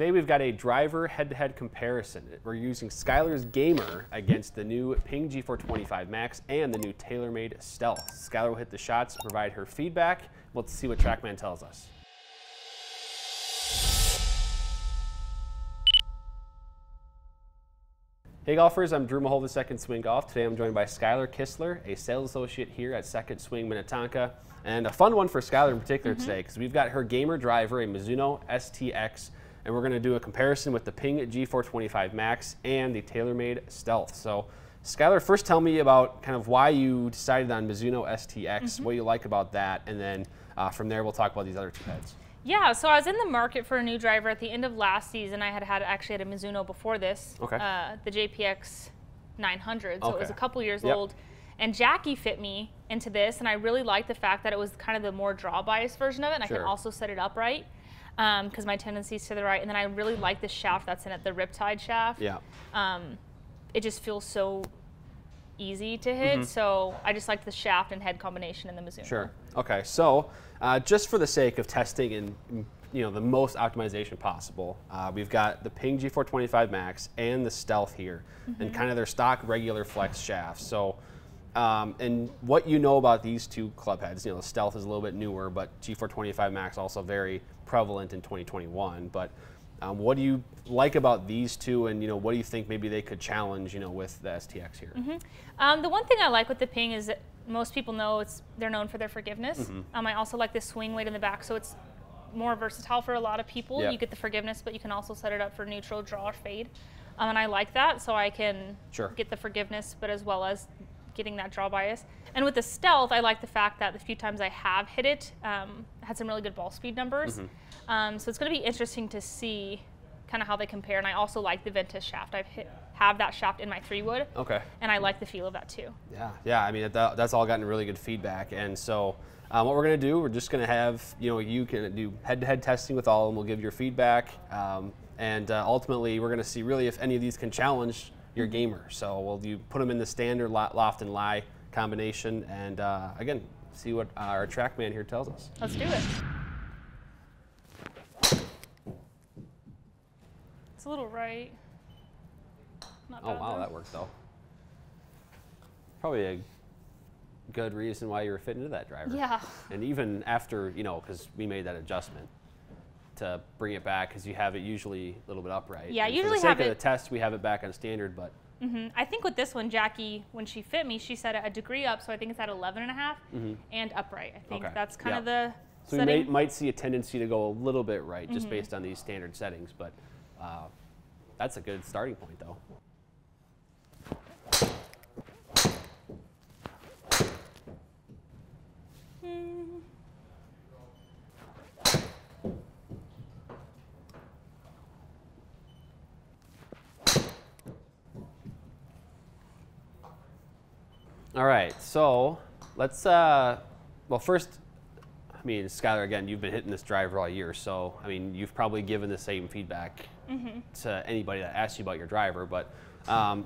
Today we've got a driver head-to-head comparison. We're using Skylar's Gamer against the new Ping G425 Max and the new TaylorMade Stealth. Skylar will hit the shots, provide her feedback. Let's see what TrackMan tells us. Hey golfers, I'm Drew Mahowald with Second Swing Golf. Today I'm joined by Skylar Kistler, a sales associate here at Second Swing Minnetonka. And a fun one for Skylar in particular today, because we've got her gamer driver, a Mizuno STX, and we're going to do a comparison with the Ping G425 Max and the TaylorMade Stealth. So Skylar, first tell me about kind of why you decided on Mizuno STX, what you like about that, and then from there we'll talk about these other two heads. Yeah, so I was in the market for a new driver at the end of last season. I had actually had a Mizuno before this, the JPX 900, so it was a couple years old. And Jackie fit me into this, and I really liked the fact that it was kind of the more draw bias version of it, and I can also set it up right, because my tendency is to the right, and then I really like the shaft that's in it, the Riptide shaft. It just feels so easy to hit, so I just like the shaft and head combination in the Mizuno. Okay, so just for the sake of testing and the most optimization possible, we've got the Ping G425 Max and the Stealth here, and kind of their stock regular flex shafts. So, and what you know about these two club heads, the Stealth is a little bit newer, but G425 Max also very prevalent in 2021. But what do you like about these two, and what do you think maybe they could challenge, with the STX here? The one thing I like with the Ping is that most people know they're known for their forgiveness. I also like the swing weight in the back, so it's more versatile for a lot of people. You get the forgiveness, but you can also set it up for neutral, draw, or fade. And I like that, so I can get the forgiveness, but as well as getting that draw bias. And with the Stealth, I like the fact that the few times I have hit it, had some really good ball speed numbers. So it's going to be interesting to see kind of how they compare. And I also like the Ventus shaft. I have that shaft in my 3-wood. And I like the feel of that too. Yeah. I mean, that's all gotten really good feedback. And so what we're going to do, we're just going to have, you can do head-to-head testing with all of them. We'll give your feedback. And ultimately, we're going to see really if any of these can challenge your gamer. So we'll put them in the standard loft and lie combination, and again, see what our TrackMan here tells us. Let's do it. It's a little right. Not bad, wow, that worked though. Probably a good reason why you were fitting into that driver. And even after, because we made that adjustment to bring it back, because you have it usually a little bit upright. Yeah, and usually for the sake of the test, we have it back on standard, but. I think with this one, Jackie, when she fit me, she set it a degree up, so I think it's at 11.5 and upright. I think that's kind of the setting. So you might see a tendency to go a little bit right, just based on these standard settings, but that's a good starting point, though. All right, so let's, well first, Skylar, again, you've been hitting this driver all year, so you've probably given the same feedback to anybody that asks you about your driver, but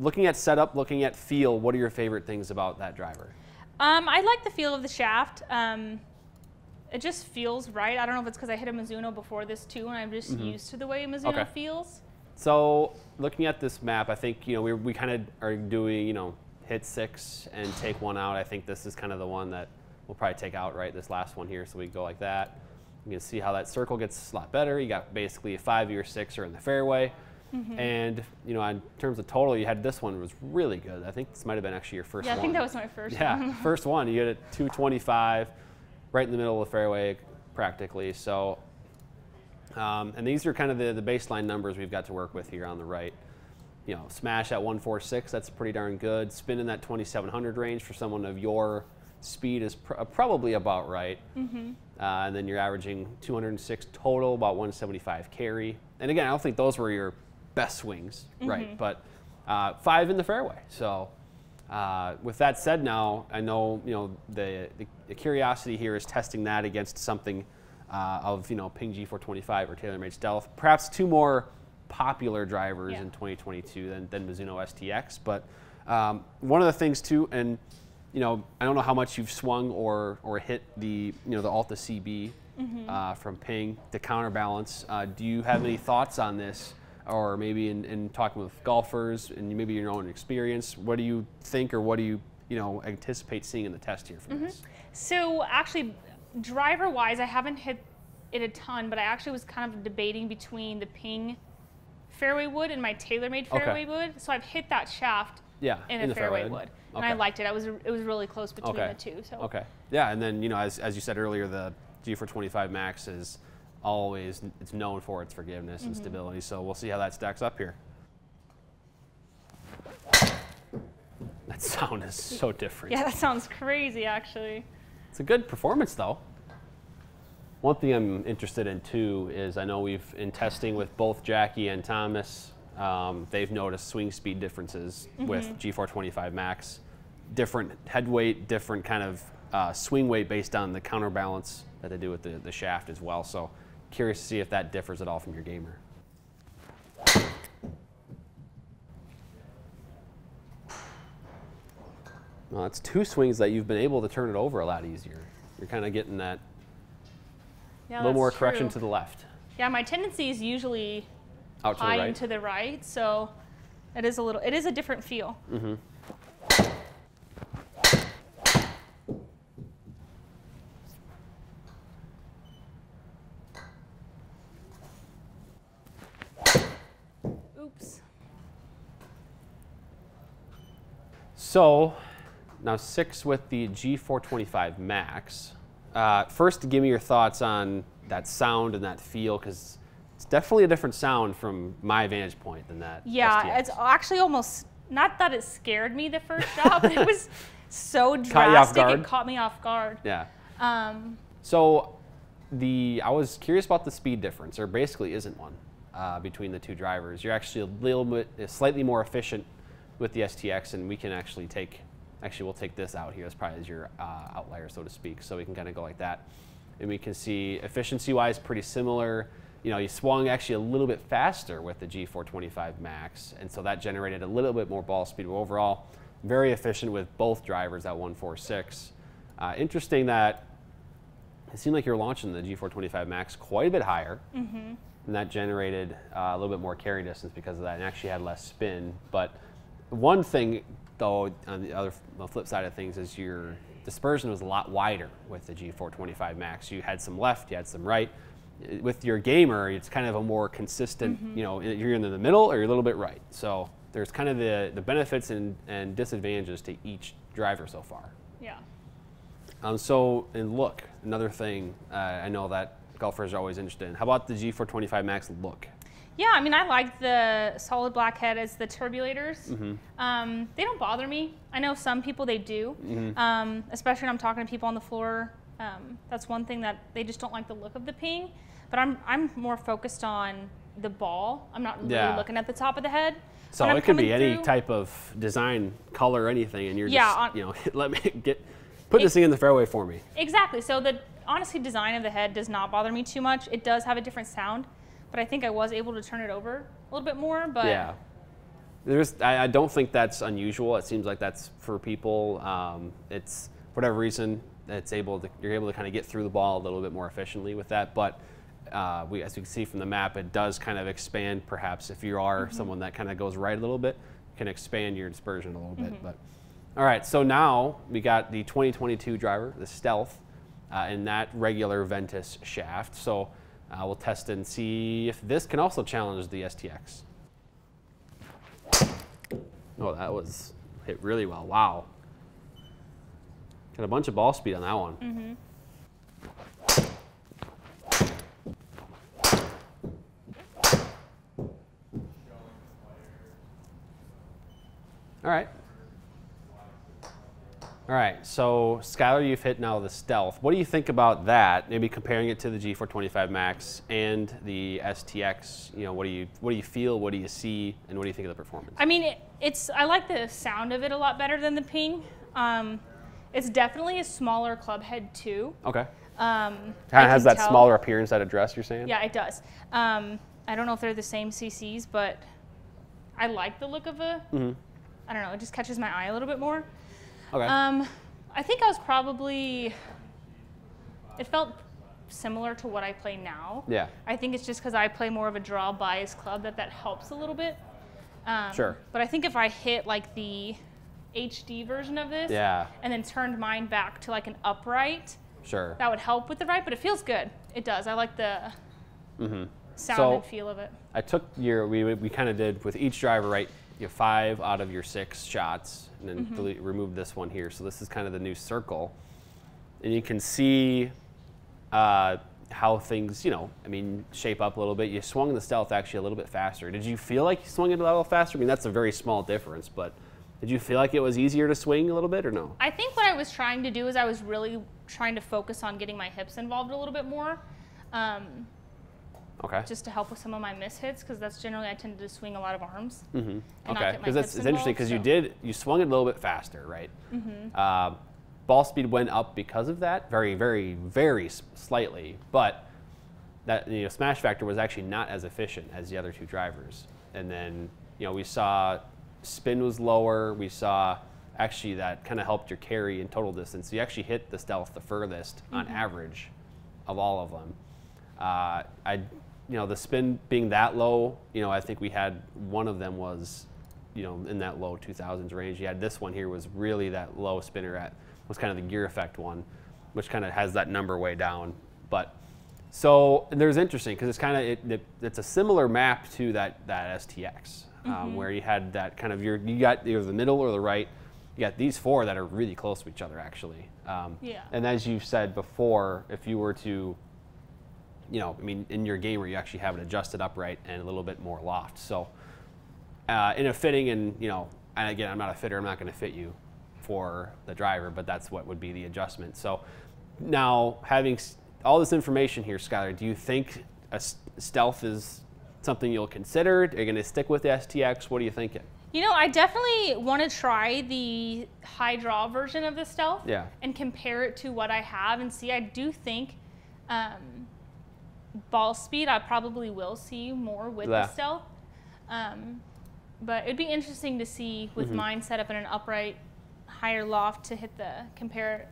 looking at setup, looking at feel, what are your favorite things about that driver? I like the feel of the shaft. It just feels right. I don't know if it's because I hit a Mizuno before this too, and I'm just used to the way a Mizuno feels. So looking at this map, I think, we kind of are doing, hit 6 and take one out. I think this is kind of the one that we'll probably take out, right? This last one here, so we go like that. You can see how that circle gets a lot better. You got basically a 5 or 6 are in the fairway. And, in terms of total, you had this one was really good. I think this might have been actually your first one. Yeah, I think that was my first one. Yeah, first one. You had a 225 right in the middle of the fairway practically. So, and these are kind of the baseline numbers we've got to work with here on the right. Smash at 146, that's pretty darn good. Spin in that 2700 range for someone of your speed is probably about right. And then you're averaging 206 total, about 175 carry. And again, I don't think those were your best swings, right? But 5 in the fairway. So with that said, now I know the curiosity here is testing that against something of Ping G425 or TaylorMade Stealth, perhaps two more popular drivers in 2022 than Mizuno STX. But one of the things too, and I don't know how much you've swung or hit the the Alta CB from Ping to counterbalance. Do you have any thoughts on this? Or maybe in talking with golfers and maybe your own experience, what do you think or what do you, anticipate seeing in the test here for this? So actually, driver-wise, I haven't hit it a ton, but I actually was kind of debating between the Ping fairway wood and my TaylorMade fairway wood. So I've hit that shaft in the fairway wood. And I liked it. It was really close between the two. So. Yeah, and then, as you said earlier, the G425 Max is always, it's known for its forgiveness and stability. So we'll see how that stacks up here. That sound is so different. Yeah, that sounds crazy, actually. It's a good performance, though. One thing I'm interested in, too, is I know in testing with both Jackie and Thomas, they've noticed swing speed differences with G425 Max. Different head weight, different kind of swing weight based on the counterbalance that they do with the shaft as well. So curious to see if that differs at all from your gamer. Well, that's two swings that you've been able to turn it over a lot easier. You're kind of getting that little more correction to the left. Yeah, my tendency is usually out to the right. And to the right, so it is a different feel. Oops. So now six with the G425 Max. First, give me your thoughts on that sound and that feel, because it's definitely a different sound from my vantage point than that. Yeah, STX. It's actually almost, not that it scared me the first shot, but it was so drastic, it caught me off guard. Yeah. So I was curious about the speed difference. There basically isn't one between the two drivers. You're actually slightly more efficient with the STX, and we can actually we'll take this out here as probably as your outlier, so to speak. So we can kind of go like that. And we can see efficiency-wise pretty similar. You swung actually a little bit faster with the G425 Max, and so that generated a little bit more ball speed overall. Very efficient with both drivers at 1.46. Interesting that it seemed like you were launching the G425 Max quite a bit higher, and that generated a little bit more carry distance because of that, and actually had less spin. But one thing, though, on the flip side of things, is your dispersion was a lot wider with the G425 Max. You had some left, you had some right. With your gamer, it's kind of a more consistent, you're in the middle or you're a little bit right. So there's kind of the benefits and disadvantages to each driver so far. Yeah. And look, another thing I know that golfers are always interested in. How about the G425 Max look? Yeah, I mean, I like the solid black head as the Turbulators. They don't bother me. I know some people they do, especially when I'm talking to people on the floor. That's one thing that they just don't like the look of the Ping, but I'm more focused on the ball. I'm not really looking at the top of the head. So it could be any type of design, color, anything, and you're let me put this thing in the fairway for me. Exactly. So the design of the head does not bother me too much. It does have a different sound, but I think I was able to turn it over a little bit more. But yeah, I don't think that's unusual. It seems like that's for people. It's for whatever reason. You're able to kind of get through the ball a little bit more efficiently with that. But as you can see from the map, it does kind of expand. Perhaps if you are someone that kind of goes right a little bit, can expand your dispersion a little bit. But all right, so now we got the 2022 driver, the Stealth, and that regular Ventus shaft. So we'll test and see if this can also challenge the STX. Oh, that was hit really well. Wow. Got a bunch of ball speed on that one. All right. So Skylar, you've hit now the Stealth. What do you think about that? Maybe comparing it to the G425 Max and the STX. What do you feel? What do you see? And what do you think of the performance? I mean, I like the sound of it a lot better than the Ping. It's definitely a smaller club head, too. Kind of has that smaller appearance, that address, you're saying? Yeah, it does. I don't know if they're the same CCs, but I like the look of a, I don't know, it just catches my eye a little bit more. I think it felt similar to what I play now. Yeah. I think it's just because I play more of a draw bias club that helps a little bit. Sure. But I think if I hit like the HD version of this, yeah, and then turned mine back to like an upright, sure, that would help with the right, but it feels good. It does. I like the sound and feel of it. I took your, we kind of did with each driver, right? You have 5 out of your 6 shots, and then remove this one here. So this is kind of the new circle. And you can see how things, you know, I mean, shape up a little bit. You swung the Stealth actually a little bit faster. Did you feel like you swung it a little faster? I mean, that's a very small difference, but did you feel like it was easier to swing a little bit or no? I think what I was trying to do is I was really trying to focus on getting my hips involved a little bit more. Okay. Just to help with some of my mishits, because that's generally I tend to swing a lot of arms. Okay. Because that's interesting, because you swung it a little bit faster, right? Ball speed went up because of that, very, very slightly, but that, you know, smash factor was actually not as efficient as the other two drivers. And then, you know, we saw spin was lower. We saw actually that kind of helped your carry in total distance. You actually hit the Stealth the furthest on average of all of them. You know, the spin being that low, you know, I think we had one of them was, you know, in that low 2000s range. You had this one here was really that low spinner at, was kind of the gear effect one, which kind of has that number way down. But so, and there's interesting, because it's kind of, it's a similar map to that STX, where you had that kind of, you got either the middle or the right. You got these four that are really close to each other, actually. Yeah. And as you've said before, if you were to, you know, I mean, in your game where you actually have it adjusted upright and a little bit more loft. So in a fitting, and, you know, and again, I'm not a fitter, I'm not going to fit you for the driver, but that's what would be the adjustment. So now, having all this information here, Skylar, do you think a Stealth is something you'll consider? Are you going to stick with the STX? What are you thinking? You know, I definitely want to try the high draw version of the Stealth, yeah, and compare it to what I have and see. I do think ball speed, I probably will see more with the Stealth. But it'd be interesting to see with mine set up in an upright, higher loft to hit the compare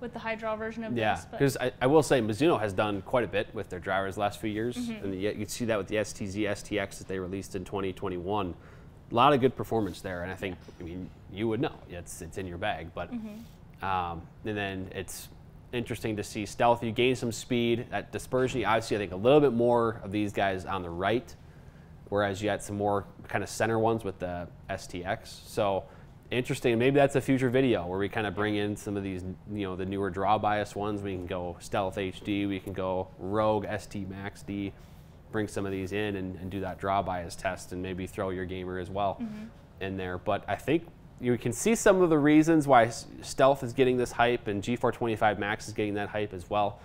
with the high draw version of this. Yeah, because I will say Mizuno has done quite a bit with their drivers the last few years, and you can see that with the STZ STX that they released in 2021. A lot of good performance there, and I think, I mean, you would know, it's in your bag. But and then it's interesting to see Stealth. You gain some speed at dispersion. You obviously, I think a little bit more of these guys on the right, whereas you had some more kind of center ones with the STX. So interesting. Maybe that's a future video where we kind of bring in some of these, you know, the newer draw bias ones. We can go Stealth HD. We can go Rogue ST Max D. Bring some of these in and do that draw bias test, and maybe throw your gamer as well in there. But I think you can see some of the reasons why Stealth is getting this hype and G425 Max is getting that hype as well.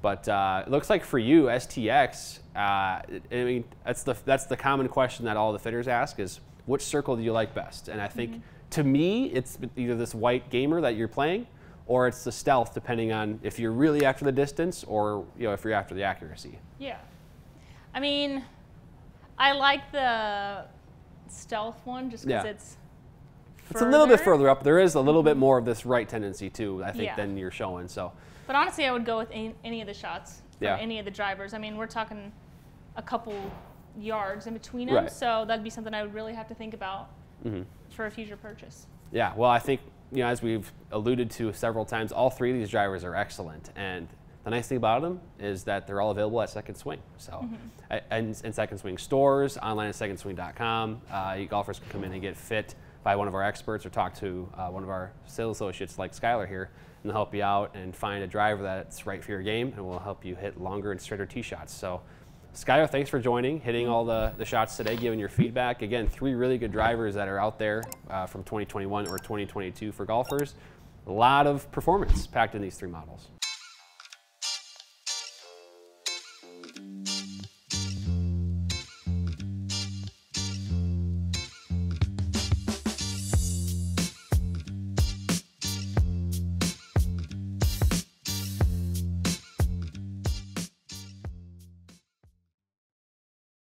But it looks like for you, STX, I mean, that's the common question that all the fitters ask is, which circle do you like best? And I think to me, it's either this white gamer that you're playing, or it's the Stealth, depending on if you're really after the distance or, you know, if you're after the accuracy. Yeah. I mean, I like the Stealth one just because it's a little bit further up. There is a little bit more of this right tendency too, I think, than you're showing. So. But honestly, I would go with any of the shots from any of the drivers. I mean, we're talking a couple yards in between them, so that'd be something I would really have to think about for a future purchase. Yeah, well, I think, you know, as we've alluded to several times, all three of these drivers are excellent, and the nice thing about them is that they're all available at Second Swing. So, and Second Swing stores, online at SecondSwing.com. You golfers can come in and get fit by one of our experts, or talk to one of our sales associates like Skylar here, and they'll help you out and find a driver that's right for your game, and will help you hit longer and straighter tee shots. So, Skylar, thanks for joining, hitting all the shots today, giving your feedback. Again, 3 really good drivers that are out there from 2021 or 2022 for golfers. A lot of performance packed in these 3 models.